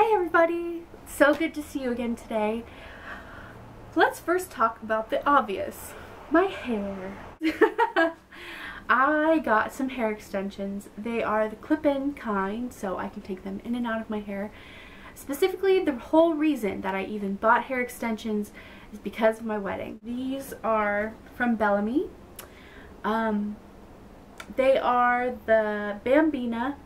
Hey everybody, so good to see you again today. Let's first talk about the obvious, my hair. I got some hair extensions. They are the clip-in kind, so I can take them in and out of my hair. Specifically, the whole reason that I even bought hair extensions is because of my wedding. These are from Bellamy. They are the Bambina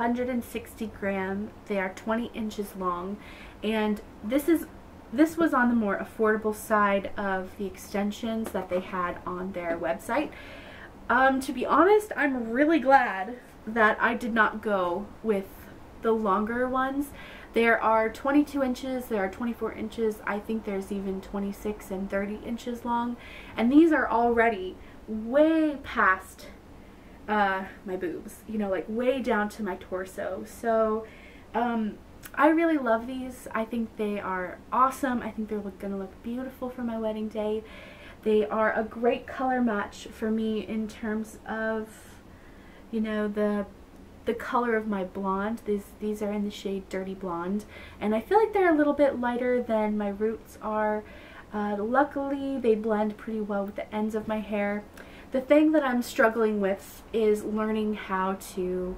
160 gram. They are 20 inches long, and this was on the more affordable side of the extensions that they had on their website. To be honest, I'm really glad that I did not go with the longer ones. There are 22 inches, there are 24 inches, I think there's even 26 and 30 inches long, and these are already way past my boobs, you know, like way down to my torso. So I really love these. I think they are awesome. I think they're gonna look beautiful for my wedding day. They are a great color match for me in terms of, you know, the color of my blonde. These are in the shade Dirty Blonde, and I feel like they're a little bit lighter than my roots are. Luckily they blend pretty well with the ends of my hair. The thing that I'm struggling with is learning how to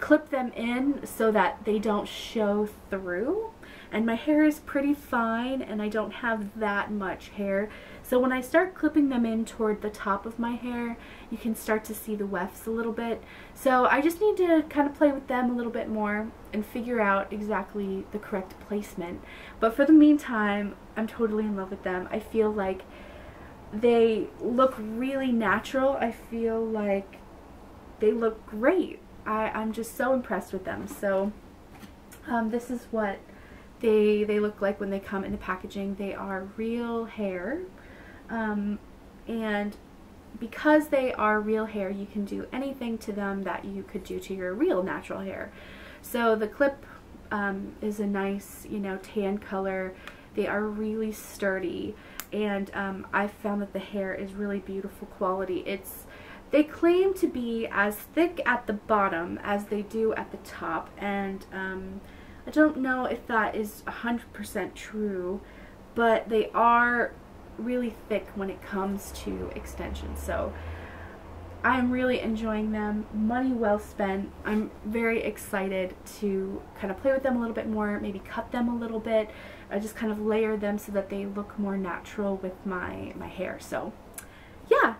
clip them in so that they don't show through, and my hair is pretty fine and I don't have that much hair, so when I start clipping them in toward the top of my hair you can start to see the wefts a little bit. So I just need to kind of play with them a little bit more and figure out exactly the correct placement, but for the meantime I'm totally in love with them. I feel like they look really natural. I feel like they look great. I'm just so impressed with them. So this is what they look like when they come in the packaging. They are real hair, and because they are real hair you can do anything to them that you could do to your real natural hair. So the clip is a nice, you know, tan color. They are really sturdy, and I found that the hair is really beautiful quality. They claim to be as thick at the bottom as they do at the top, and I don't know if that is 100% true, but they are really thick when it comes to extensions. So I'm really enjoying them. Money well spent. I'm very excited to kind of play with them a little bit more, maybe cut them a little bit. I just kind of layer them so that they look more natural with my hair. So yeah,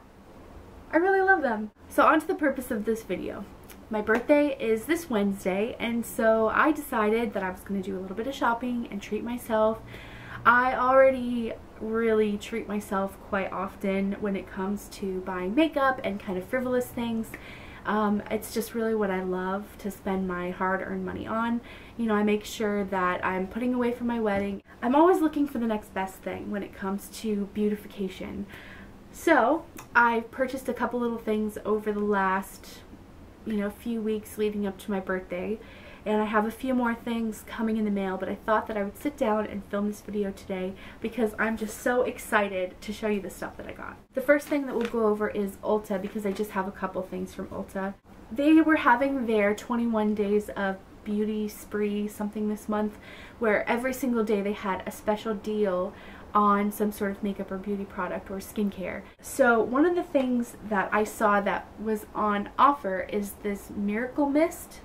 I really love them. So on to the purpose of this video. My birthday is this Wednesday, and so I decided that I was going to do a little bit of shopping and treat myself. I already really treat myself quite often when it comes to buying makeup and kind of frivolous things. It's just really what I love to spend my hard-earned money on. You know, I make sure that I'm putting away for my wedding. I'm always looking for the next best thing when it comes to beautification. So I purchased a couple little things over the last, you know, few weeks leading up to my birthday, and I have a few more things coming in the mail, but I thought that I would sit down and film this video today because I'm just so excited to show you the stuff that I got. The first thing that we'll go over is Ulta, because I just have a couple things from Ulta. They were having their 21 days of beauty spree something this month, where every single day they had a special deal on some sort of makeup or beauty product or skincare. So one of the things that I saw that was on offer is this Miracle Mist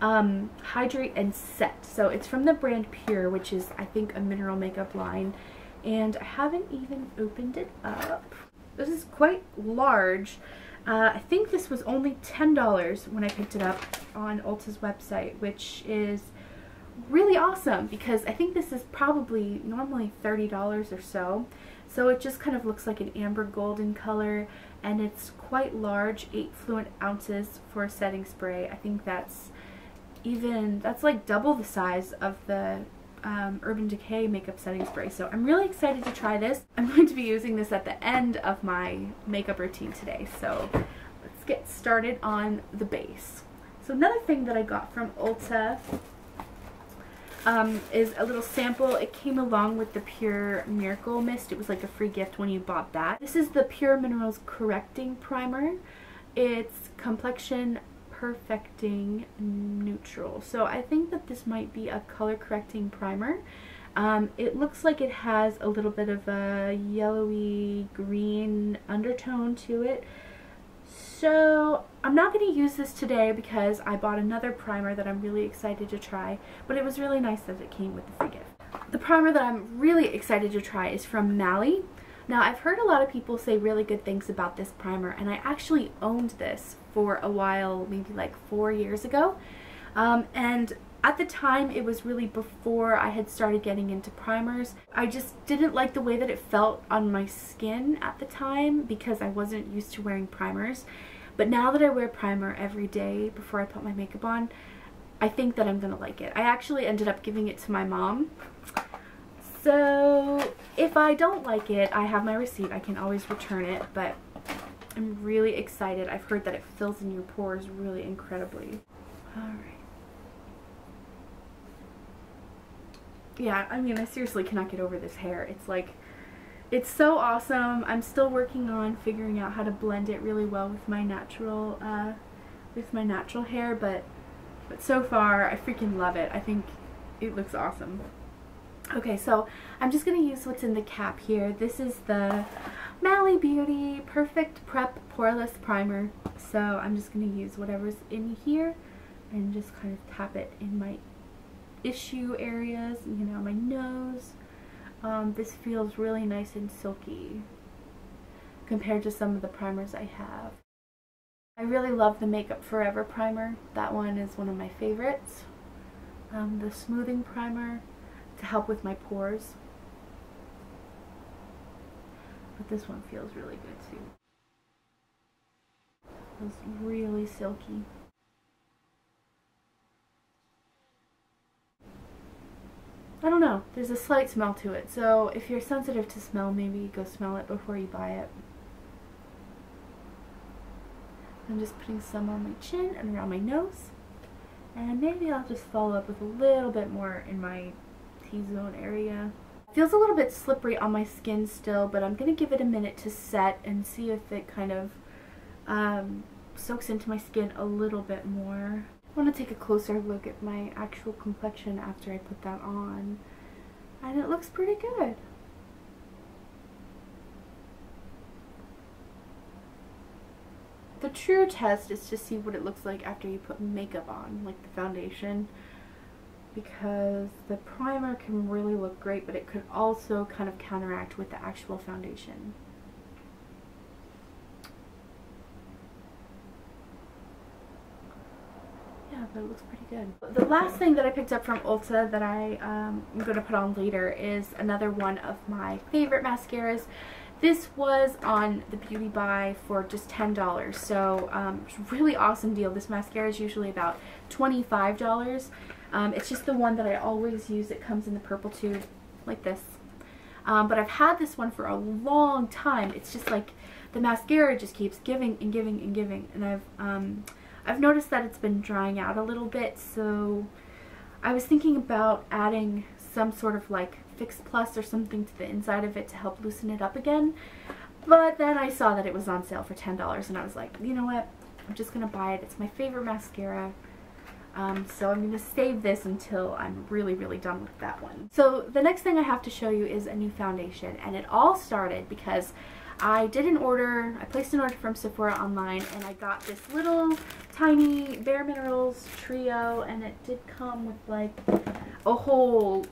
Hydrate and Set. So it's from the brand Pure, which is I think a mineral makeup line, and I haven't even opened it up. This is quite large. I think this was only $10 when I picked it up on Ulta's website, which is really awesome because I think this is probably normally $30 or so. So it just kind of looks like an amber golden color, and it's quite large, 8 fluid ounces for a setting spray. I think that's like double the size of the Urban Decay makeup setting spray. So I'm really excited to try this. I'm going to be using this at the end of my makeup routine today. So let's get started on the base. So another thing that I got from Ulta is a little sample. It came along with the Pure Miracle Mist. It was like a free gift when you bought that. This is the Pure Minerals Correcting Primer. It's complexion Perfecting Neutral. So I think that this might be a color correcting primer. It looks like it has a little bit of a yellowy green undertone to it. So I'm not going to use this today because I bought another primer that I'm really excited to try, but it was really nice that it came with the free gift. The primer that I'm really excited to try is from Mally. Now, I've heard a lot of people say really good things about this primer, and I actually owned this for a while, maybe like 4 years ago. And at the time, it was really before I had started getting into primers. I just didn't like the way that it felt on my skin at the time because I wasn't used to wearing primers. But now that I wear primer every day before I put my makeup on, I think that I'm gonna like it. I actually ended up giving it to my mom. So if I don't like it, I have my receipt. I can always return it, but I'm really excited. I've heard that it fills in your pores really incredibly. Alright. Yeah, I mean, I seriously cannot get over this hair. It's like, it's so awesome. I'm still working on figuring out how to blend it really well with my natural hair, but so far I freaking love it. I think it looks awesome. Okay, so I'm just going to use what's in the cap here. This is the Mally Beauty Perfect Prep Poreless Primer. So I'm just going to use whatever's in here and just kind of tap it in my issue areas, you know, my nose. This feels really nice and silky compared to some of the primers I have. I really love the Makeup Forever primer. That one is one of my favorites. The smoothing primer to help with my pores, but this one feels really good too. It feels really silky. I don't know, there's a slight smell to it, so if you're sensitive to smell, maybe go smell it before you buy it. I'm just putting some on my chin and around my nose, and maybe I'll just follow up with a little bit more in my T-zone area. It feels a little bit slippery on my skin still, but I'm going to give it a minute to set and see if it kind of soaks into my skin a little bit more. I want to take a closer look at my actual complexion after I put that on, and it looks pretty good. The true test is to see what it looks like after you put makeup on, like the foundation, because the primer can really look great, but it could also kind of counteract with the actual foundation. Yeah, but it looks pretty good. The last thing that I picked up from Ulta that I am going to put on later is another one of my favorite mascaras. This was on the Beauty Buy for just $10, so it's a really awesome deal. This mascara is usually about $25. It's just the one that I always use. It comes in the purple tube like this, but I've had this one for a long time. It's just like the mascara just keeps giving and giving and giving, and I've noticed that it's been drying out a little bit, so I was thinking about adding some sort of like Fix Plus or something to the inside of it to help loosen it up again, but then I saw that it was on sale for $10 and I was like, you know what, I'm just gonna buy it. It's my favorite mascara. So I'm going to save this until I'm really done with that one. So the next thing I have to show you is a new foundation, and it all started because I placed an order from Sephora online, and I got this little tiny Bare Minerals trio, and it did come with like a whole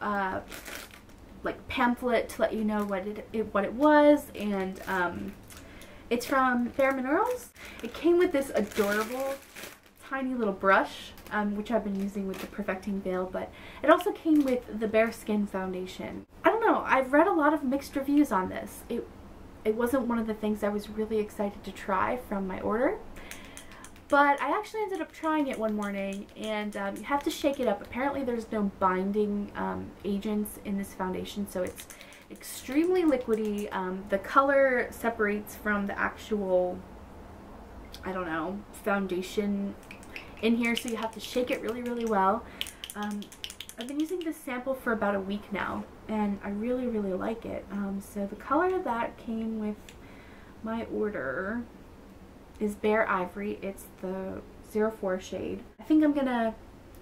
like pamphlet to let you know what it was, and it's from Bare Minerals. It came with this adorable tiny little brush, which I've been using with the Perfecting Veil, but it also came with the Bare Skin foundation. I don't know, I've read a lot of mixed reviews on this. It wasn't one of the things I was really excited to try from my order, but I actually ended up trying it one morning, and you have to shake it up. Apparently there's no binding agents in this foundation, so it's extremely liquidy. The color separates from the actual, I don't know, foundation in here, so you have to shake it really well. I've been using this sample for about a week now, and I really like it. So the color that came with my order is Bare Ivory. It's the 04 shade. I think I'm gonna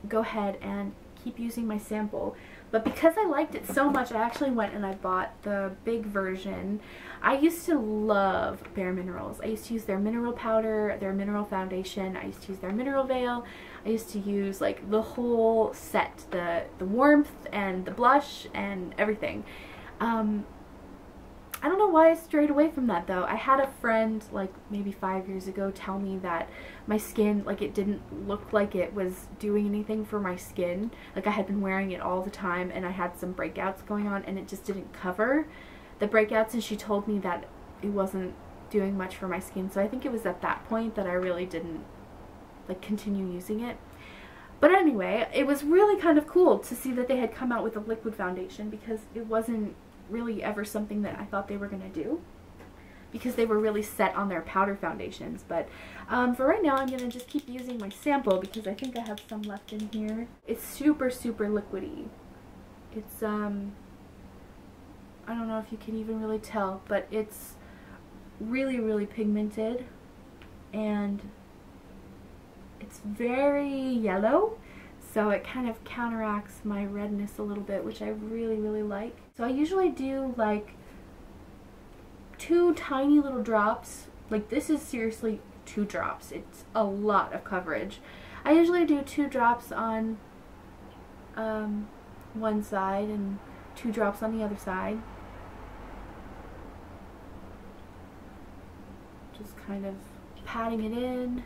go ahead and keep using my sample, but because I liked it so much, I actually went and I bought the big version. I used to love Bare Minerals. I used to use their mineral powder, their mineral foundation, I used to use their mineral veil, I used to use like the whole set, the warmth and the blush and everything. I don't know why I strayed away from that though. I had a friend like maybe 5 years ago tell me that my skin, like, it didn't look like it was doing anything for my skin. Like, I had been wearing it all the time and I had some breakouts going on and it just didn't cover the breakouts, and she told me that it wasn't doing much for my skin. So I think it was at that point that I really didn't like continue using it. But anyway, it was really kind of cool to see that they had come out with a liquid foundation, because it wasn't really ever something that I thought they were gonna do, because they were really set on their powder foundations. But for right now, I'm gonna just keep using my sample because I think I have some left in here. It's super, super liquidy. It's I don't know if you can even really tell, but it's really, really pigmented and it's very yellow. So it kind of counteracts my redness a little bit, which I really, really like. So I usually do like two tiny little drops. Like, this is seriously 2 drops. It's a lot of coverage. I usually do 2 drops on one side and 2 drops on the other side. Just kind of patting it in.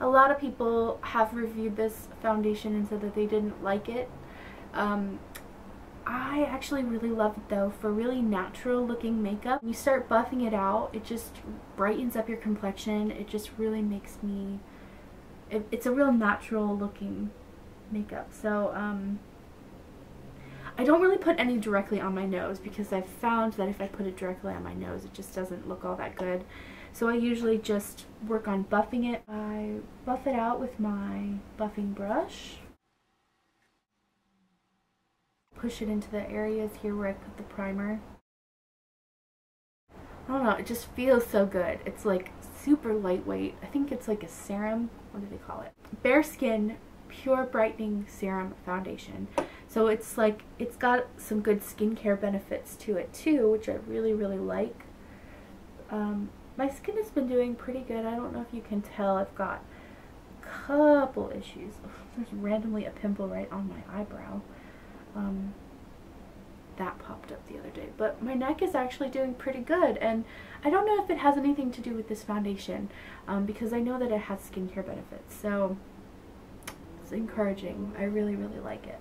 A lot of people have reviewed this foundation and said that they didn't like it. I actually really love it though for really natural looking makeup. When you start buffing it out, it just brightens up your complexion. It just really makes me... It's a real natural looking makeup. So I don't really put any directly on my nose because I've found that if I put it directly on my nose, it just doesn't look all that good. So I usually just work on buffing it. I buff it out with my buffing brush. Push it into the areas here where I put the primer. I don't know, it just feels so good. It's like super lightweight. I think it's like a serum. What do they call it? Bare Skin Pure Brightening Serum Foundation. So it's like, it's got some good skincare benefits to it too, which I really, really like. My skin has been doing pretty good. I don't know if you can tell. I've got a couple issues. Ugh, there's randomly a pimple right on my eyebrow. That popped up the other day. But my neck is actually doing pretty good. And I don't know if it has anything to do with this foundation, because I know that it has skincare benefits. So it's encouraging. I really, really like it.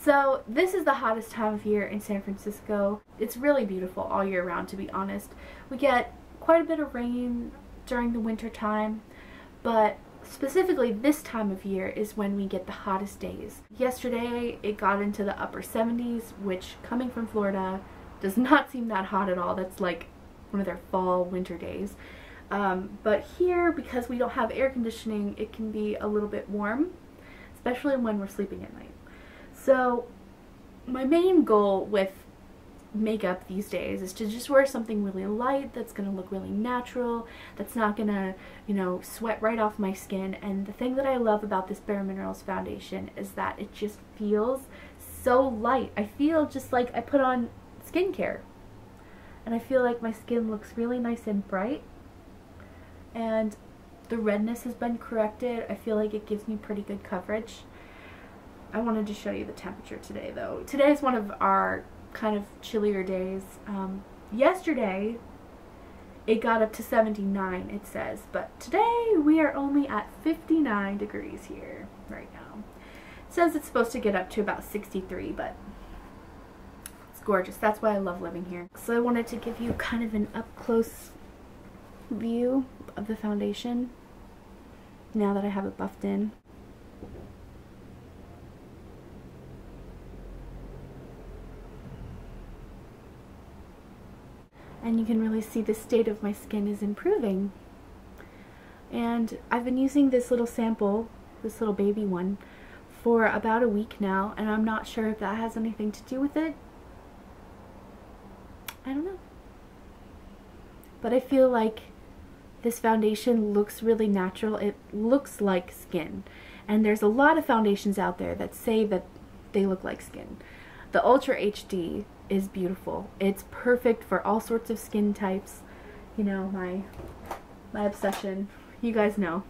So this is the hottest time of year in San Francisco. It's really beautiful all year round, to be honest. We get quite a bit of rain during the winter time, but specifically this time of year is when we get the hottest days. Yesterday it got into the upper 70s, which, coming from Florida, does not seem that hot at all. That's like one of their fall winter days. But here, because we don't have air conditioning, it can be a little bit warm, especially when we're sleeping at night. So my main goal with makeup these days is to just wear something really light that's going to look really natural, that's not going to, you know, sweat right off my skin. And the thing that I love about this Bare Minerals foundation is that it just feels so light. I feel just like I put on skincare, and I feel like my skin looks really nice and bright, and the redness has been corrected. I feel like it gives me pretty good coverage. I wanted to show you the temperature today though. Today is one of our kind of chillier days. Yesterday it got up to 79, it says, but today we are only at 59 degrees here right now. It says it's supposed to get up to about 63, but it's gorgeous. That's why I love living here. So I wanted to give you kind of an up-close view of the foundation now that I have it buffed in. And you can really see the state of my skin is improving. And I've been using this little sample, this little baby one, for about a week now, and I'm not sure if that has anything to do with it. I don't know. But I feel like this foundation looks really natural. It looks like skin. And there's a lot of foundations out there that say that they look like skin. The Ultra HD is beautiful. It's perfect for all sorts of skin types. You know, my obsession. You guys know.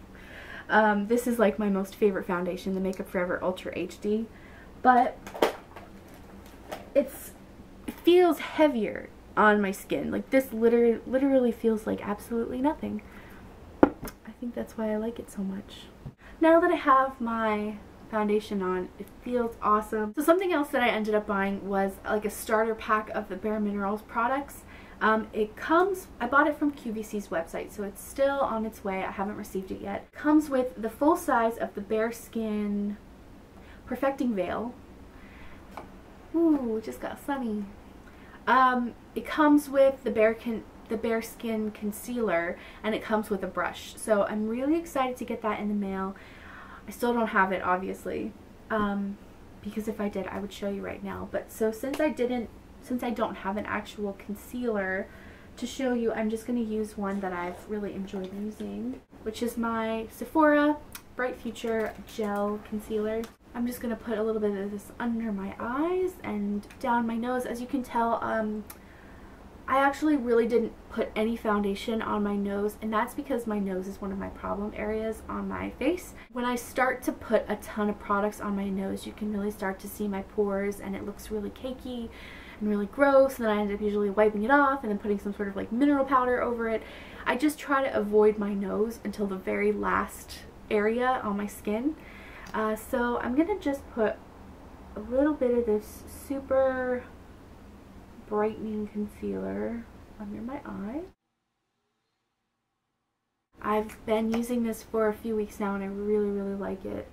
This is like my most favorite foundation, the Makeup Forever Ultra HD. But it feels heavier on my skin. Like this literally feels like absolutely nothing. I think that's why I like it so much. Now that I have my foundation on, it feels awesome. So something else that I ended up buying was like a starter pack of the Bare Minerals products. I bought it from QVC's website, so it's still on its way. I haven't received it yet. Comes with the full size of the Bare Skin Perfecting Veil. Ooh, just got sunny. It comes with the Bare Skin Concealer, and it comes with a brush. So I'm really excited to get that in the mail. I still don't have it, obviously, because if I did, I would show you right now. But so since I don't have an actual concealer to show you, I'm just going to use one that I've really enjoyed using, which is my Sephora Bright Future Gel Concealer. I'm just going to put a little bit of this under my eyes and down my nose. As you can tell, I actually really didn't put any foundation on my nose, and that's because my nose is one of my problem areas on my face. When I start to put a ton of products on my nose, you can really start to see my pores, and it looks really cakey and really gross, and then I end up usually wiping it off and then putting some sort of like mineral powder over it. I just try to avoid my nose until the very last area on my skin. So I'm gonna just put a little bit of this super brightening concealer under my eye. I've been using this for a few weeks now, and I really, really like it.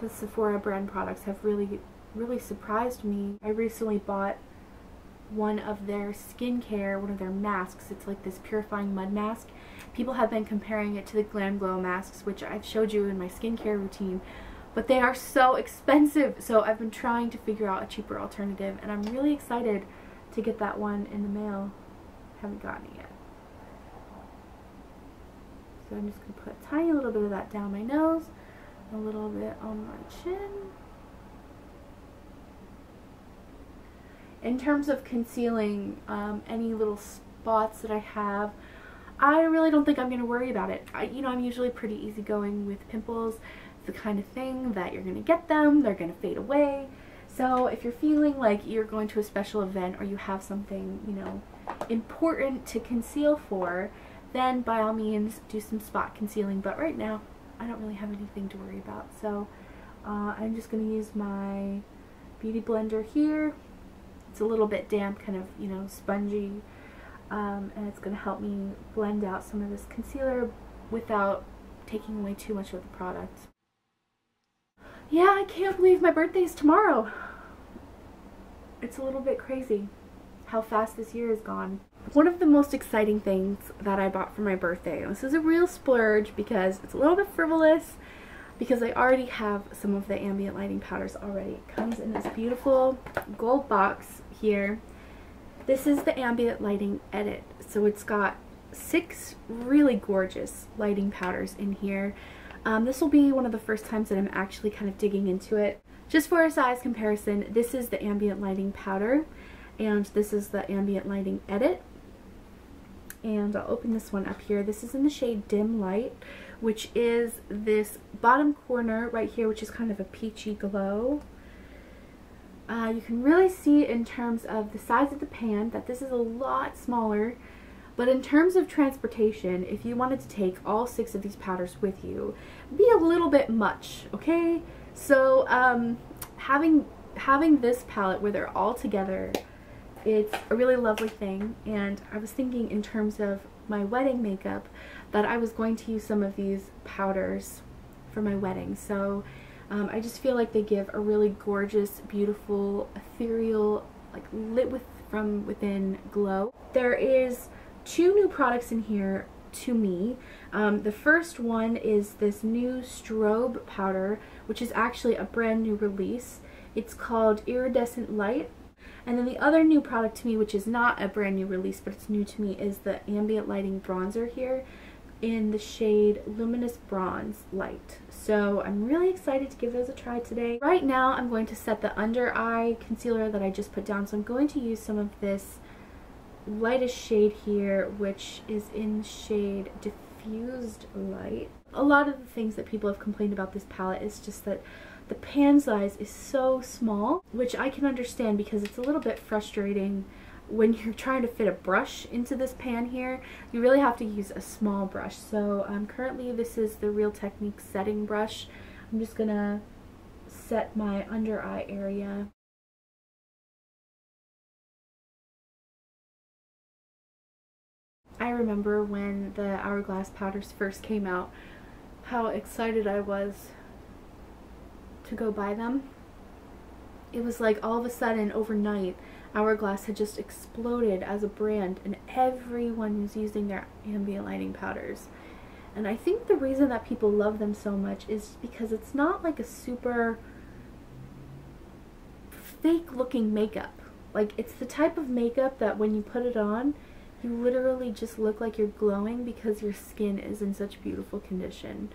The Sephora brand products have really surprised me. I recently bought one of their skincare, one of their masks. It's like this purifying mud mask. People have been comparing it to the Glam Glow masks, which I've showed you in my skincare routine, but they are so expensive, so I've been trying to figure out a cheaper alternative, and I'm really excited to get that one in the mail. I haven't gotten it yet. So I'm just going to put a tiny little bit of that down my nose, a little bit on my chin. In terms of concealing any little spots that I have, I really don't think I'm going to worry about it. You know, I'm usually pretty easygoing with pimples. It's the kind of thing that you're going to get them, they're going to fade away. So if you're feeling like you're going to a special event or you have something, you know, important to conceal for, then by all means do some spot concealing. But right now, I don't really have anything to worry about. So I'm just going to use my Beauty Blender here. It's a little bit damp, kind of, you know, spongy, and it's going to help me blend out some of this concealer without taking away too much of the product. Yeah, I can't believe my birthday is tomorrow. It's a little bit crazy how fast this year has gone. One of the most exciting things that I bought for my birthday, and this is a real splurge because it's a little bit frivolous, because I already have some of the ambient lighting powders already. It comes in this beautiful gold box here. This is the ambient lighting edit. So it's got 6 really gorgeous lighting powders in here. This will be one of the first times that I'm actually kind of digging into it. Just for a size comparison, this is the ambient lighting powder, and this is the ambient lighting edit. And I'll open this one up here. This is in the shade Dim Light, which is this bottom corner right here, which is kind of a peachy glow. You can really see in terms of the size of the pan that this is a lot smaller, but in terms of transportation, if you wanted to take all 6 of these powders with you, it'd be a little bit much, okay? So having this palette where they're all together, it's a really lovely thing, and I was thinking in terms of my wedding makeup that I was going to use some of these powders for my wedding. So I just feel like they give a really gorgeous, beautiful, ethereal, like lit from within glow. There is 2 new products in here to me. The first one is this new strobe powder, which is actually a brand new release. It's called Iridescent Light. And then the other new product to me, which is not a brand new release, but it's new to me, is the Ambient Lighting Bronzer here in the shade Luminous Bronze Light. So I'm really excited to give those a try today. Right now I'm going to set the under eye concealer that I just put down. So I'm going to use some of this lightest shade here, which is in the shade Diffused Light. A lot of the things that people have complained about this palette is just that the pan size is so small, which I can understand because it's a little bit frustrating when you're trying to fit a brush into this pan here. You really have to use a small brush. So currently this is the Real Techniques setting brush. I'm just gonna set my under eye area. I remember when the Hourglass powders first came out, how excited I was to go buy them. It was like all of a sudden overnight Hourglass had just exploded as a brand and everyone was using their ambient lighting powders. And I think the reason that people love them so much is because it's not like a super fake looking makeup. Like, it's the type of makeup that when you put it on, you literally just look like you're glowing because your skin is in such beautiful condition.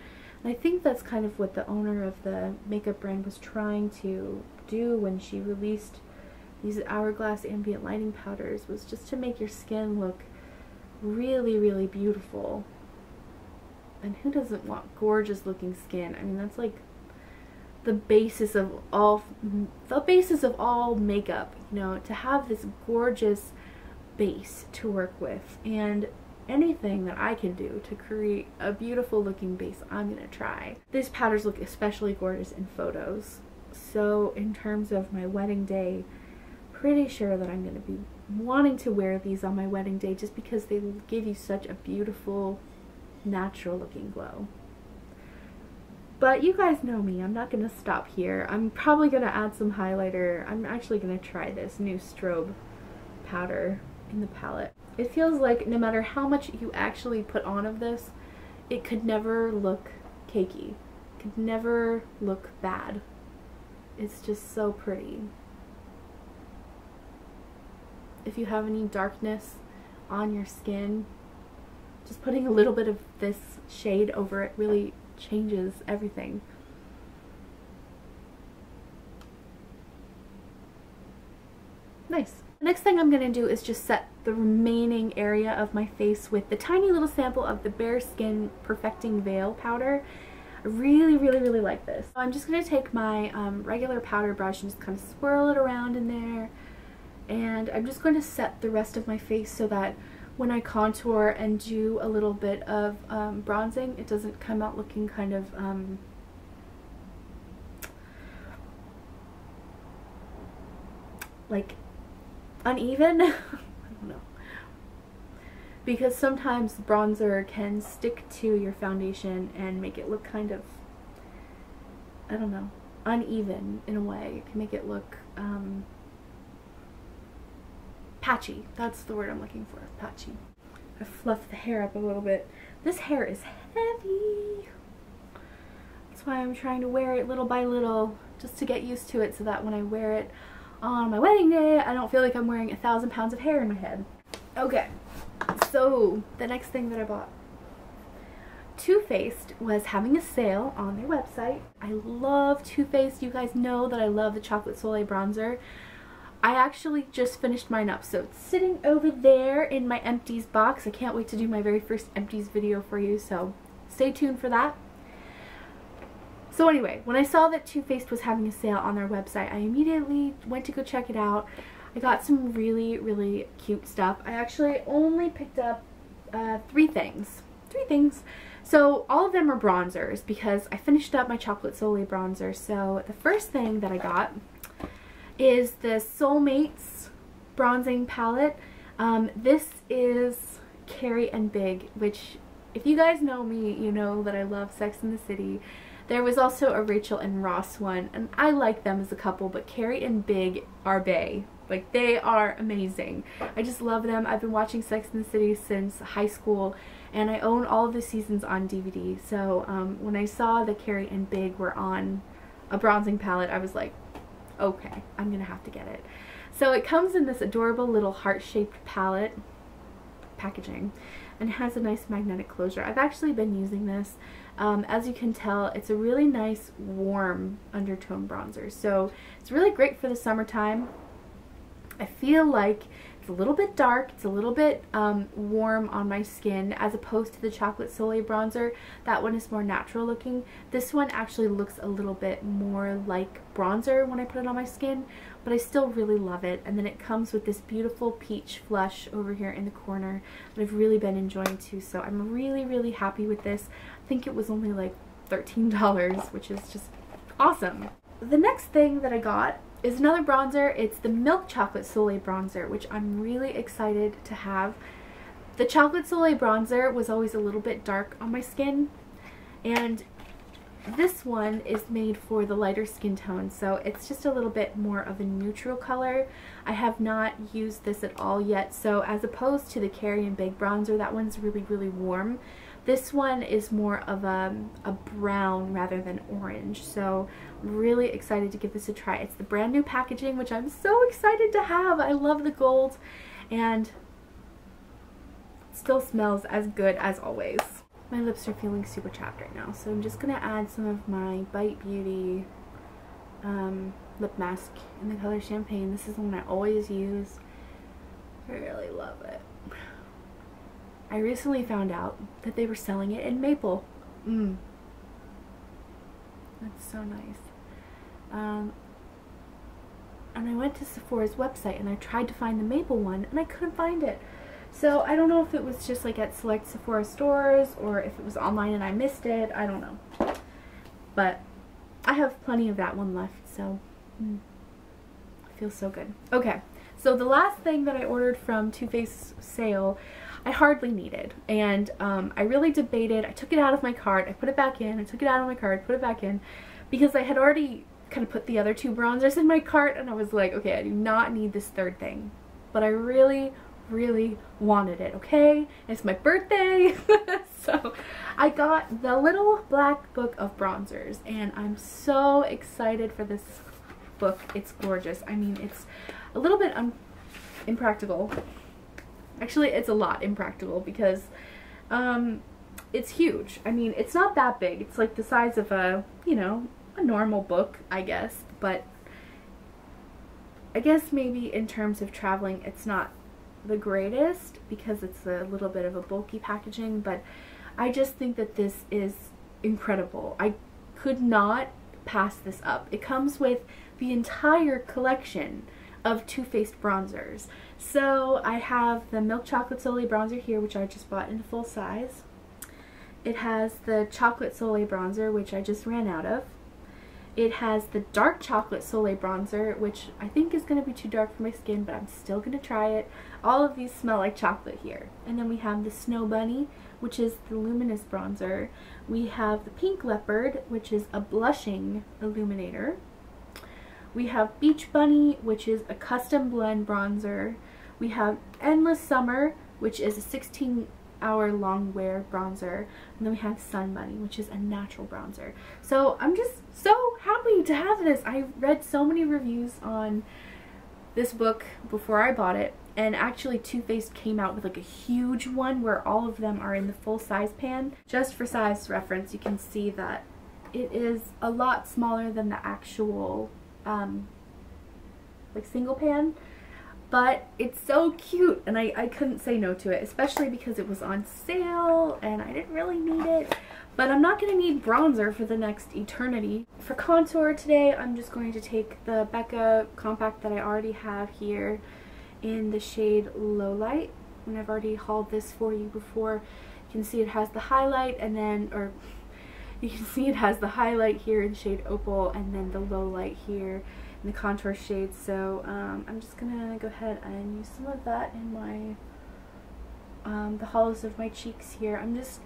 And I think that's kind of what the owner of the makeup brand was trying to do when she released these Hourglass ambient lighting powders, was just to make your skin look really, really beautiful. And who doesn't want gorgeous looking skin? I mean, that's like the basis of all makeup, you know, to have this gorgeous base to work with. And anything that I can do to create a beautiful looking base, I'm gonna try. These powders look especially gorgeous in photos. So in terms of my wedding day, pretty sure that I'm going to be wanting to wear these on my wedding day just because they give you such a beautiful, natural looking glow. But you guys know me, I'm not going to stop here. I'm probably going to add some highlighter. I'm actually going to try this new strobe powder in the palette. It feels like no matter how much you actually put on of this, it could never look cakey. It could never look bad. It's just so pretty. If you have any darkness on your skin, just putting a little bit of this shade over it really changes everything. Nice. The next thing I'm going to do is just set the remaining area of my face with the tiny little sample of the Bare Skin Perfecting Veil powder. I really like this. So I'm just going to take my regular powder brush and just kind of swirl it around in there. And I'm just going to set the rest of my face so that when I contour and do a little bit of bronzing, it doesn't come out looking kind of like uneven. I don't know, because sometimes the bronzer can stick to your foundation and make it look kind of, I don't know, uneven in a way. It can make it look patchy. That's the word I'm looking for, patchy. I fluffed the hair up a little bit. This hair is heavy. That's why I'm trying to wear it little by little, just to get used to it so that when I wear it on my wedding day, I don't feel like I'm wearing 1,000 pounds of hair in my head. Okay, so the next thing that I bought. Too Faced was having a sale on their website. I love Too Faced. You guys know that I love the Chocolate Soleil bronzer. I actually just finished mine up, so it's sitting over there in my empties box. I can't wait to do my very first empties video for you, so stay tuned for that. So anyway, when I saw that Too Faced was having a sale on their website, I immediately went to go check it out. I got some really cute stuff. I actually only picked up three things. So all of them are bronzers because I finished up my Chocolate Soleil bronzer. So the first thing that I got is the Soulmates bronzing palette. This is Carrie and Big, which if you guys know me, you know that I love Sex and the City. There was also a Rachel and Ross one, and I like them as a couple, but Carrie and Big are bae. Like, they are amazing. I just love them. I've been watching Sex and the City since high school, and I own all of the seasons on DVD. So when I saw that Carrie and Big were on a bronzing palette, I was like, okay, I'm gonna have to get it. So it comes in this adorable little heart-shaped palette packaging and has a nice magnetic closure. I've actually been using this. As you can tell, it's a really nice warm undertone bronzer, so it's really great for the summertime. I feel like it's a little bit dark, it's a little bit warm on my skin, as opposed to the Chocolate Soleil bronzer. That one is more natural looking. This one actually looks a little bit more like bronzer when I put it on my skin, but I still really love it. And then it comes with this beautiful peach flush over here in the corner that I've really been enjoying too, so I'm really, really happy with this. I think it was only like $13, which is just awesome. The next thing that I got is another bronzer. It's the Milk Chocolate Soleil bronzer, which I'm really excited to have. The Chocolate Soleil bronzer was always a little bit dark on my skin, and this one is made for the lighter skin tone, so it's just a little bit more of a neutral color. I have not used this at all yet, so as opposed to the Carrie and Big bronzer, that one's really, really warm. This one is more of a brown rather than orange, so I'm really excited to give this a try. It's the brand new packaging, which I'm so excited to have. I love the gold, and it still smells as good as always. My lips are feeling super chapped right now, so I'm just going to add some of my Bite Beauty lip mask in the color Champagne. This is the one I always use. I really love it. I recently found out that they were selling it in maple. That's so nice. And I went to Sephora's website and I tried to find the maple one, and I couldn't find it. So I don't know if it was just like at select Sephora stores, or if it was online and I missed it. I don't know. But I have plenty of that one left, so it feels so good. Okay, so the last thing that I ordered from Too Faced's sale, I hardly needed, and I really debated. I took it out of my cart, I put it back in, I took it out of my cart, put it back in, because I had already kind of put the other two bronzers in my cart, and I was like, okay, I do not need this third thing, but I really, really wanted it, okay? It's my birthday! So I got the little black book of bronzers, and I'm so excited for this book. It's gorgeous. I mean, it's a little bit impractical. Actually, it's a lot impractical, because it's huge. I mean, it's not that big. It's like the size of a, you know, a normal book, I guess. But I guess maybe in terms of traveling, it's not the greatest, because it's a little bit of a bulky packaging. But I just think that this is incredible. I could not pass this up. It comes with the entire collection of Too Faced bronzers. So I have the Milk Chocolate Soleil bronzer here, which I just bought in full size. It has the Chocolate Soleil bronzer, which I just ran out of. It has the Dark Chocolate Soleil bronzer, which I think is going to be too dark for my skin, but I'm still going to try it. All of these smell like chocolate here. And then we have the Snow Bunny, which is the luminous bronzer. We have the Pink Leopard, which is a blushing illuminator. We have Beach Bunny, which is a custom blend bronzer. We have Endless Summer, which is a 16-hour long wear bronzer. And then we have Sun Bunny, which is a natural bronzer. So I'm just so happy to have this. I read so many reviews on this book before I bought it. And actually, Too Faced came out with like a huge one where all of them are in the full size pan. Just for size reference, you can see that it is a lot smaller than the actual like single pan, but it's so cute, and I couldn't say no to it, especially because it was on sale and I didn't really need it. But I'm not going to need bronzer for the next eternity. For contour today, I'm just going to take the Becca compact that I already have here in the shade Low Light, and I've already hauled this for you before. You can see it has the highlight, and then, or you can see it has the highlight here in shade Opal, and then the low light here in the contour shade. So I'm just gonna go ahead and use some of that in my the hollows of my cheeks here. I'm just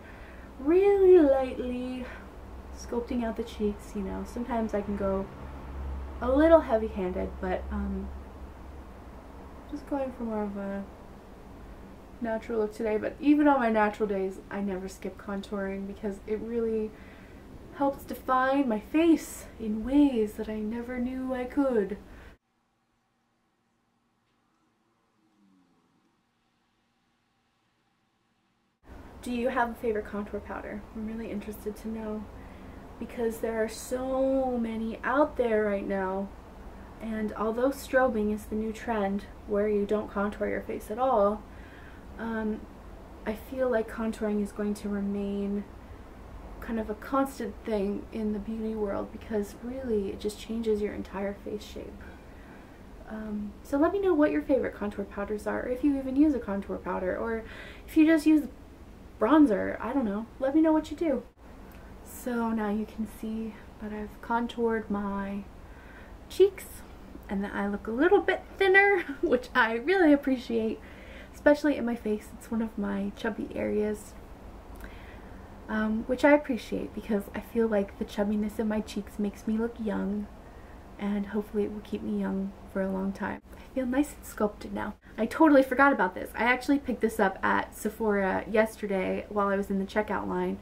really lightly sculpting out the cheeks. You know, sometimes I can go a little heavy-handed, but just going for more of a natural look today. But even on my natural days, I never skip contouring because it really helps define my face in ways that I never knew I could. Do you have a favorite contour powder? I'm really interested to know because there are so many out there right now, and although strobing is the new trend where you don't contour your face at all, I feel like contouring is going to remain kind of a constant thing in the beauty world because really it just changes your entire face shape. So let me know what your favorite contour powders are, or if you even use a contour powder, or if you just use bronzer, I don't know. Let me know what you do. So now you can see that I've contoured my cheeks and that I look a little bit thinner, which I really appreciate, especially in my face. It's one of my chubby areas, which I appreciate because I feel like the chubbiness in my cheeks makes me look young, and hopefully it will keep me young for a long time. I feel nice and sculpted now. I totally forgot about this. I actually picked this up at Sephora yesterday while I was in the checkout line.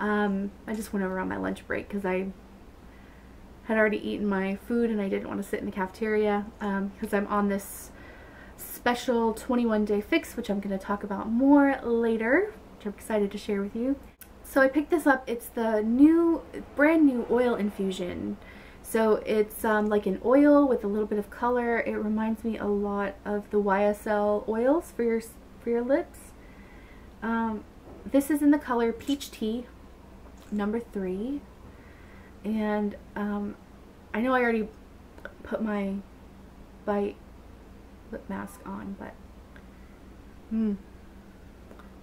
I just went over on my lunch break because I had already eaten my food and I didn't want to sit in the cafeteria because I'm on this special 21-day fix, which I'm going to talk about more later, which I'm excited to share with you. So I picked this up. It's the new, brand new oil infusion. So it's like an oil with a little bit of color. It reminds me a lot of the YSL oils for your lips. This is in the color Peach Tea, number 3. And I know I already put my Bite lip mask on, but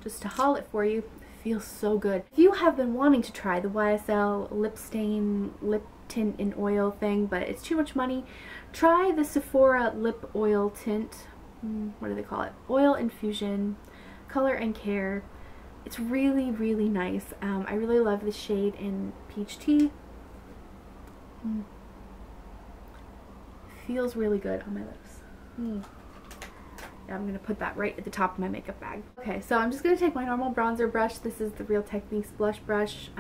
just to haul it for you, it feels so good. If you have been wanting to try the YSL lip stain, lip tint in oil thing, but it's too much money, try the Sephora lip oil tint, what do they call it, oil infusion, color and care. It's really, really nice. I really love the shade in Peach Tea. Feels really good on my lips. Yeah, I'm gonna put that right at the top of my makeup bag. Okay, so I'm just gonna take my normal bronzer brush. This is the Real Techniques blush brush.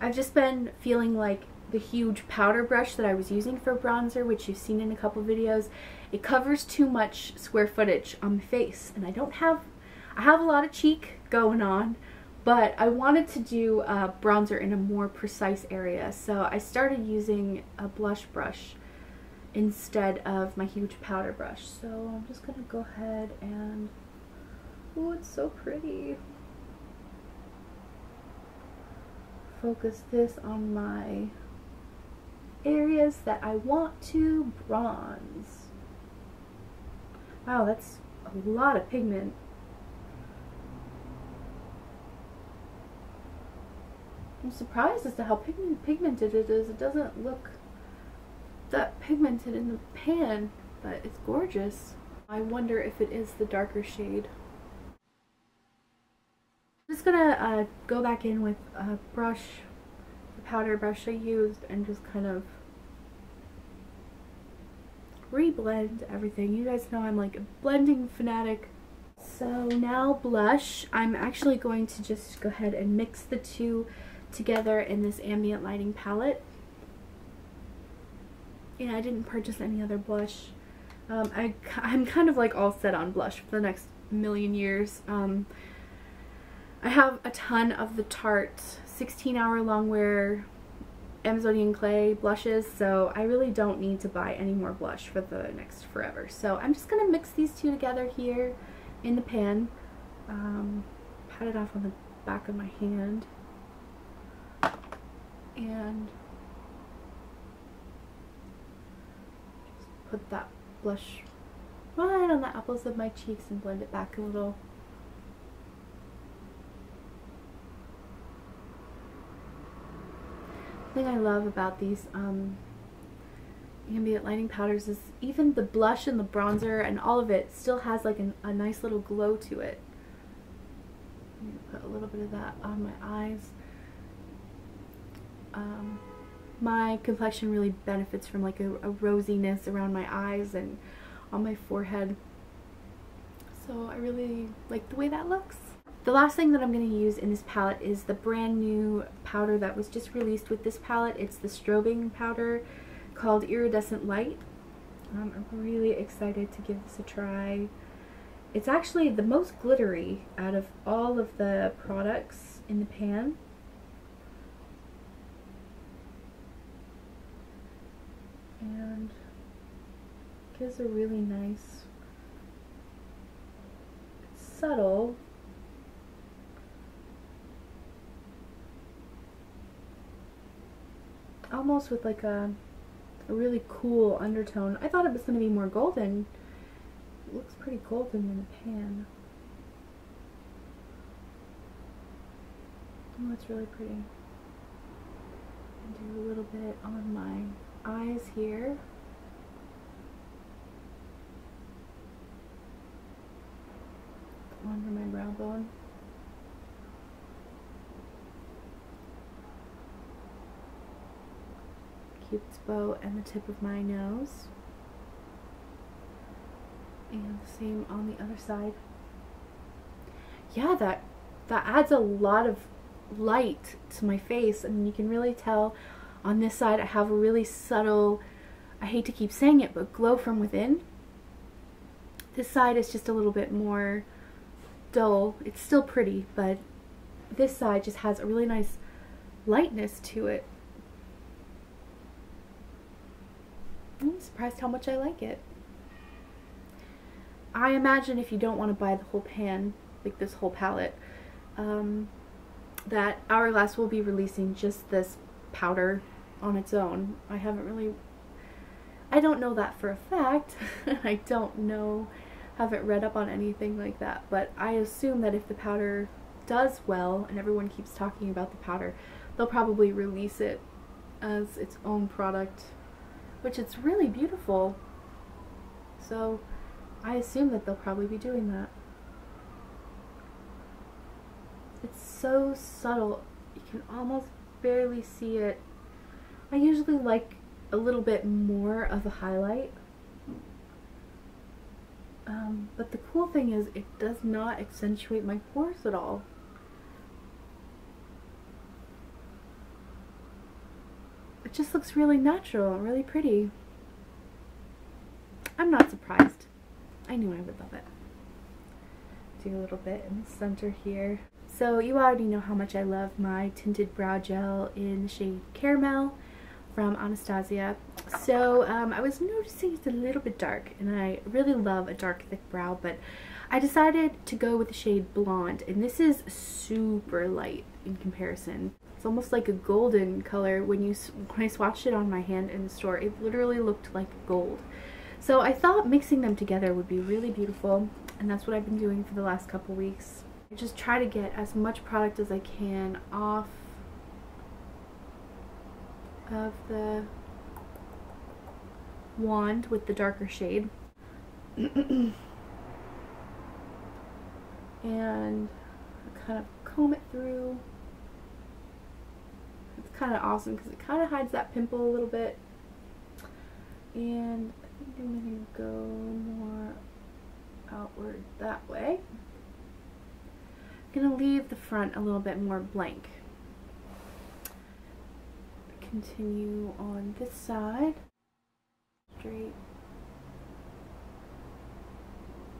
I've just been feeling like the huge powder brush that I was using for bronzer, which you've seen in a couple videos, it covers too much square footage on my face, and I have a lot of cheek going on, but I wanted to do bronzer in a more precise area, so I started using a blush brush instead of my huge powder brush. So I'm just gonna go ahead and, oh, it's so pretty. Focus this on my areas that I want to bronze. Wow, that's a lot of pigment. I'm surprised as to how pigmented it is. It doesn't look that pigmented in the pan, but it's gorgeous. I wonder if it is the darker shade. Just gonna go back in with a brush, the powder brush I used, and just kind of re-blend everything. You guys know I'm like a blending fanatic. So now blush. I'm actually going to just go ahead and mix the two together in this ambient lighting palette. Yeah, I didn't purchase any other blush. I'm kind of like all set on blush for the next million years. I have a ton of the Tarte 16-hour longwear Amazonian clay blushes, so I really don't need to buy any more blush for the next forever. So I'm just going to mix these two together here in the pan. Pat it off on the back of my hand. And just put that blush right on the apples of my cheeks and blend it back a little. Thing I love about these ambient lighting powders is even the blush and the bronzer and all of it still has like a nice little glow to it. I'm gonna put a little bit of that on my eyes. My complexion really benefits from like a rosiness around my eyes and on my forehead. So I really like the way that looks. The last thing that I'm going to use in this palette is the brand new powder that was just released with this palette. It's the strobing powder called Iridescent Light. I'm really excited to give this a try. It's actually the most glittery out of all of the products in the pan. And gives a really nice, subtle, almost with like a really cool undertone. I thought it was going to be more golden. It looks pretty golden in the pan. Oh, that's really pretty. Do a little bit on my eyes here. Under my brow bone. Cupid's bow and the tip of my nose, and the same on the other side. Yeah, that adds a lot of light to my face, and you can really tell on this side I have a really subtle, I hate to keep saying it, but glow from within. This side is just a little bit more dull. It's still pretty, but this side just has a really nice lightness to it. I'm surprised how much I like it. I imagine if you don't want to buy the whole pan, like this whole palette, that Hourglass will be releasing just this powder on its own. I haven't really, I don't know that for a fact. I don't know, haven't read up on anything like that, but I assume that if the powder does well, and everyone keeps talking about the powder, they'll probably release it as its own product, which it's really beautiful. So I assume that they'll probably be doing that. It's so subtle, you can almost barely see it. I usually like a little bit more of a highlight. But the cool thing is it does not accentuate my pores at all. It just looks really natural, really pretty. I'm not surprised. I knew I would love it. Do a little bit in the center here. So you already know how much I love my tinted brow gel in the shade Caramel from Anastasia. So I was noticing it's a little bit dark, and I really love a dark, thick brow, but I decided to go with the shade Blonde, and this is super light in comparison. It's almost like a golden color. When I swatched it on my hand in the store, it literally looked like gold. So I thought mixing them together would be really beautiful, and that's what I've been doing for the last couple weeks. I just try to get as much product as I can off of the wand with the darker shade. And I kind of comb it through. It's kind of awesome because it kind of hides that pimple a little bit. And I think I'm going to go more outward that way. I'm going to leave the front a little bit more blank. Continue on this side. Straight.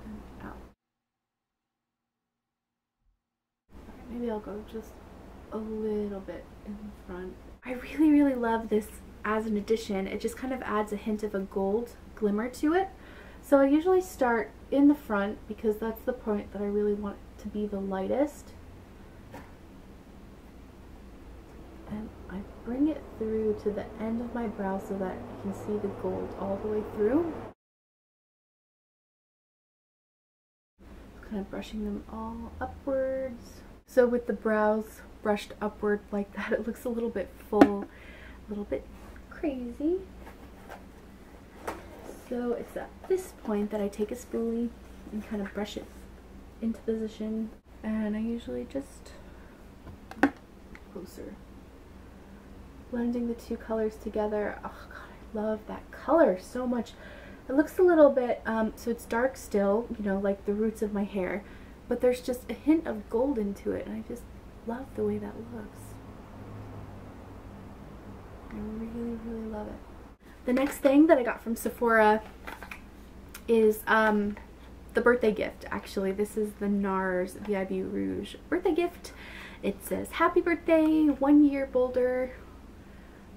And out. Alright, maybe I'll go just a little bit in the front. I really, really love this as an addition. It just kind of adds a hint of a gold glimmer to it. So I usually start in the front because that's the point that I really want it to be the lightest. And I bring it through to the end of my brow so that you can see the gold all the way through. Kind of brushing them all upwards. So with the brows brushed upward like that, it looks a little bit full, a little bit crazy. So it's at this point that I take a spoolie and kind of brush it into position. And I usually just closer. Blending the two colors together. Oh god, I love that color so much. It looks a little bit, so it's dark still, you know, like the roots of my hair, but there's just a hint of golden to it, and I just love the way that looks. I really, really love it. The next thing that I got from Sephora is the birthday gift, actually. This is the NARS VIB Rouge birthday gift. It says, happy birthday, 1 year Boulder,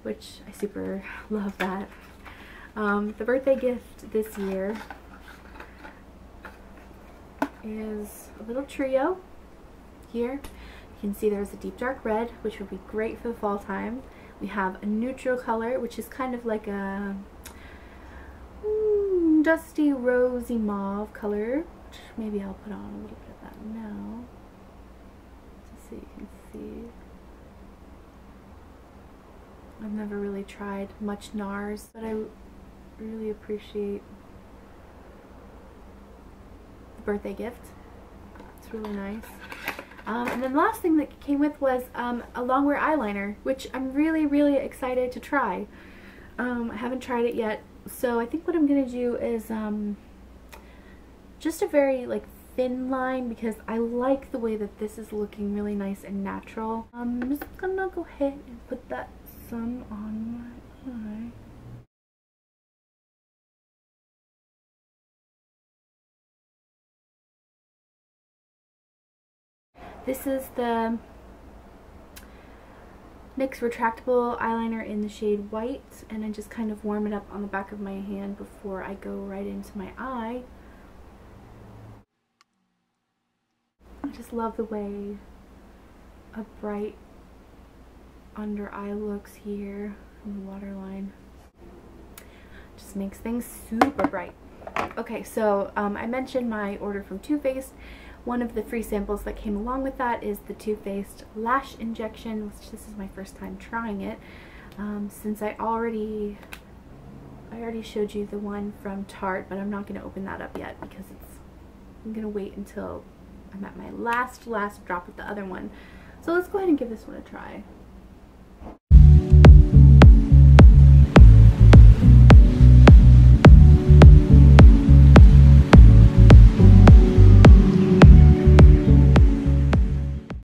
which I super love that. The birthday gift this year is a little trio here. You can see there's a deep dark red, which would be great for the fall time. We have a neutral color, which is kind of like a dusty rosy mauve color. Maybe I'll put on a little bit of that now, just so you can see. I've never really tried much NARS, but I really appreciate the birthday gift. It's really nice. And then the last thing that came with was a longwear eyeliner, which I'm really, really excited to try. I haven't tried it yet, so I think what I'm going to do is just a very like thin line, because I like the way that this is looking really nice and natural. I'm just going to go ahead and put that some on my eye. This is the NYX retractable eyeliner in the shade white, and I just kind of warm it up on the back of my hand before I go right into my eye. I just love the way a bright under eye looks here in the waterline. Just makes things super bright. Okay, so I mentioned my order from Too Faced. One of the free samples that came along with that is the Too Faced Lash Injection, which this is my first time trying it, since I already showed you the one from Tarte, but I'm not going to open that up yet because it's, I'm going to wait until I'm at my last drop with the other one. So let's go ahead and give this one a try.